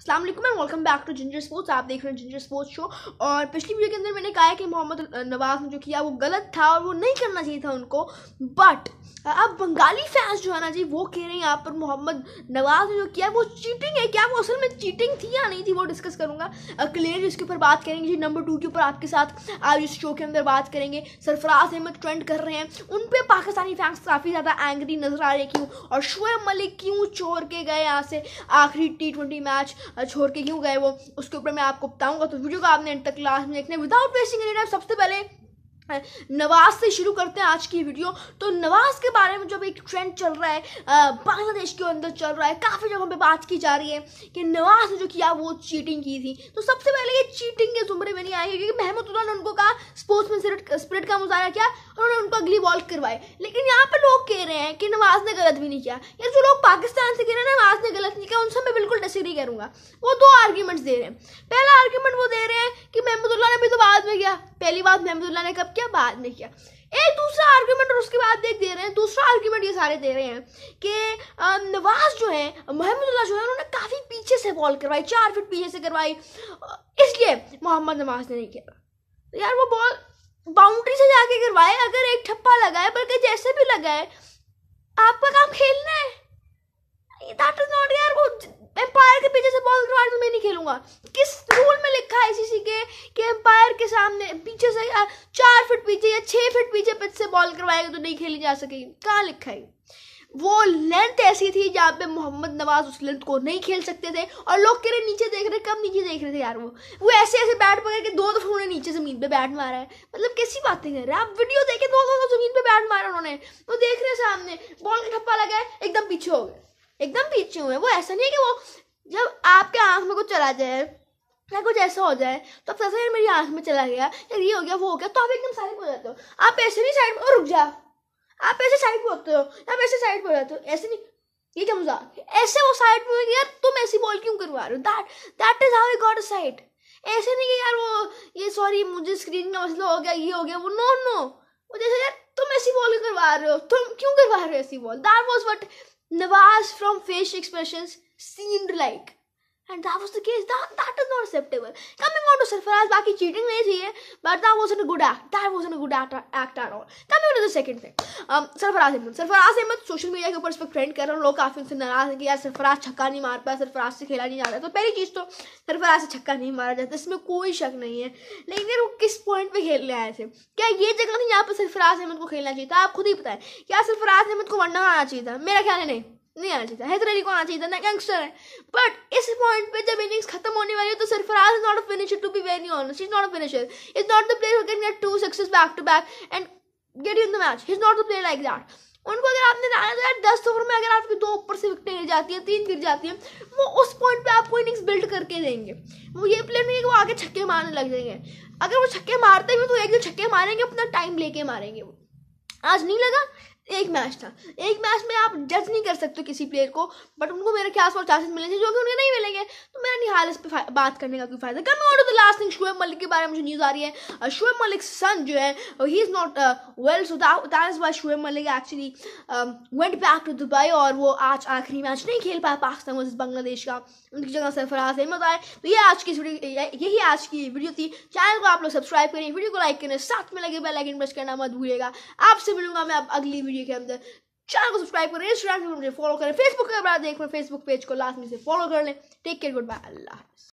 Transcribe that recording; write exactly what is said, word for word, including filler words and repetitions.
अस्सलाम वालेकुम and welcome back to Ginger Sports. आप देख रहे हैं जिंजर स्पोर्ट्स शो। और पिछली वीडियो के अंदर मैंने कहा है कि मोहम्मद नवाज़ ने जो किया वो गलत था और वो नहीं करना चाहिए था उनको। बट अब बंगाली फैंस जो है ना जी वो कह रहे हैं यहाँ पर मोहम्मद नवाज़ ने जो किया वो चीटिंग है। क्या वो असल में चीटिंग थी या नहीं थी वो डिस्कस करूँगा। क्लियर इसके ऊपर बात करेंगे जी। नंबर टू के ऊपर आपके साथ आज इस शो के अंदर बात करेंगे। सरफराज अहमद ट्रेंड कर रहे हैं, उन पर पाकिस्तानी फैंस काफ़ी ज़्यादा एंग्री नजर आ रहे हैं। क्यों? और शोएब मलिक क्यों छोड़ के गए यहाँ से? आखिरी टी ट्वेंटी मैच छोड़ के क्यों गए वो, उसके ऊपर मैं आपको बताऊंगा। तो वीडियो को आपने एंड तक लास्ट में देखना है विदाउट वेस्टिंग एनी टाइम। सबसे पहले नवाज़ से शुरू करते हैं आज की वीडियो। तो नवाज़ के बारे में जब एक ट्रेंड चल रहा है बांग्लादेश के अंदर चल रहा है, काफ़ी जगहों पे बात की जा रही है कि नवाज़ ने जो किया वो चीटिंग की थी। तो सबसे पहले ये चीटिंग के जुमरे में नहीं आई क्योंकि महमूदुल्लाह ने उनको कहा स्पोर्ट्समैन स्पिरिट का मुजाहरा किया और उन्होंने उनको अगली बॉल करवाई। लेकिन यहाँ पर लोग कह रहे हैं कि नवाज़ ने गलत भी नहीं किया। या जो लोग पाकिस्तान से कह रहे हैं नवाज़ ने गलत नहीं किया उनसे मैं बिल्कुल डिसएग्री करूँगा। वो दो आर्ग्यूमेंट्स दे रहे हैं। पहला आर्ग्यूमेंट वो दे रहे हैं कि महमूदुल्लाह ने भी तो बाद में किया, पहली बात महमूदुल्लाह ने कब किया बाद में किया। एक दूसरा आर्गुमेंट और उसके बाद देख दे रहे हैं दूसरा आर्गुमेंट ये सारे दे रहे हैं कि नवाज़ जो है महमूदुल्लाह जो है उन्होंने काफ़ी पीछे से बॉल करवाई, चार फीट पीछे से करवाई, इसलिए मोहम्मद नवाज़ ने नहीं किया। तो यार वो बॉल बाउंड्री से जाके करवाए, अगर एक ठप्पा लगाए बल्कि जैसे भी लगाए आपका काम खेलना है। That is not यार, वो एम्पायर के पीछे से बॉल करवाने तो मैं नहीं खेलूंगा। किस रूल में लिखा है आईसीसी के कि एम्पायर के सामने पीछे से चार फीट पीछे या छः फीट पीछे पीछे से बॉल करवाएगा तो नहीं खेली जा सकेगी? कहाँ लिखा है? वो लेंथ ऐसी थी जहाँ पे मोहम्मद नवाज़ उस लेंथ को नहीं खेल सकते थे। और लोग कह रहे नीचे देख रहे, कब नीचे देख रहे थे यार? वो वो ऐसे ऐसे बैट पकड़ के दो दफ़ा उन्होंने नीचे ज़मीन पे बैट मारा है। मतलब कैसी बातें कर रहे हैं आप? वीडियो देखे दो दो ज़मीन पे बैट मारा उन्होंने, वो देख रहे सामने बॉल का ठप्पा लगा है एकदम पीछे हो गए, एकदम पीछे हुए। वो ऐसा नहीं है कि वो जब आपके आंख में कुछ चला जाए या कुछ ऐसा हो जाए तो आप सोचो यार मेरी आंख में चला गया या ये हो गया वो हो गया, तो आप एकदम साइड पे हो जाते हो। आप ऐसे नहीं साइड में और रुक जा, आप ऐसे साइड पे होते हो, आप ऐसे साइड पे हो जाते हो, ऐसे नहीं। ये क्या मजाक? ऐसे वो साइड में यार तुम ऐसी बॉल क्यों करवा रहे हो? That that is how I got a side. ऐसे नहीं है यार वो ये सॉरी मुझे स्क्रीन का मसला हो गया ये हो गया वो, नो नो वो जैसे यार तुम ऐसी बॉल करवा रहे हो, तुम क्यों करवा रहे हो ऐसी ball? That was what Nawaz from facial expressions seemed like, and that was the case. That that is not acceptable. Coming on to Sarfaraz, बाकी cheating नहीं थी है, but that wasn't a good act. That wasn't a good act act at all. Coming on to the second thing, um, Sarfaraz Ahmad. Sarfaraz Ahmad social media के ऊपर इस पर trend कर रहे हैं। लोग काफी उनसे नाराज हैं कि यार सरफराज छक्का नहीं मार पाया, सरफराज से खेला नहीं जा रहा। तो पहली चीज तो सरफराज से छक्का नहीं मारा जाता, इसमें कोई शक नहीं है। लेकिन यार वो किस पॉइंट पे खेलने आए थे? क्या ये जगह थी यहाँ पर सरफराज अहमद को खेलना चाहिए था? आप खुद ही बताएं, क्या सरफराज अहमद को वनडा आना चाहिए था? मेरा ख्याल है नहीं नहीं आना चाहिए था। हैदर अली को आना चाहिए था ना, यंगस्टर है। बट इस पॉइंट पे जब इनिंग्स खत्म होने वाली है तो Sarfaraz is not a finisher, to be very honest, is not a finisher, is not the player who can get two sixes back to back and get you in the match. Is not the player like that. उनको अगर आपने लाना तो यार दस over में अगर आपकी दो ऊपर से विकटें गिर जाती हैं, तीन गिर जाती हैं, वो उस पॉइंट पे आपको इनिंग्स बिल्ड करके देंगे। वो ये प्लेयर नहीं है कि वो आगे छक्के मारने लग जाएंगे। अगर वो छक्के मारते भी तो एक दो छक्के मारेंगे, अपना टाइम लेके मारेंगे। वो आज नहीं लगा, एक मैच था, एक मैच में आप जज नहीं कर सकते किसी प्लेयर को, बट उनको मेरे ख्याल से चांसेस मिले थे जो कि उन्हें नहीं मिलेंगे। तो मेरा निहाल इस पर बात करने का कोई फायदा। Come on to the last thing, Shoaib Malik के बारे में मुझे न्यूज़ आ रही है। शोएब मलिक सन जो है ही is not well, so that is why Shoaib Malik actually went back to Dubai और वो आज आखिरी मैच नहीं खेल पाया पाकिस्तान वर्सेस बांग्लादेश का, उनकी जगह सरफराज अहमद आए। तो ये आज की यही आज की वीडियो थी। चैनल को आप लोग सब्सक्राइब करें, वीडियो को लाइक करें, साथ में लगे बेल आइकन प्रेस करना मत भूलिएगा। आपसे मिलूंगा मैं अगली वीडियो के अंदर। चैनल को सब्सक्राइब करें, इंस्टाग्राम पे मुझे फॉलो करें, फेसबुक पे आप देख रहे हैं फेसबुक पेज को लास्ट में से फॉलो कर लें। टेक केयर, गुड बाय, अल्लाह हाफिज़।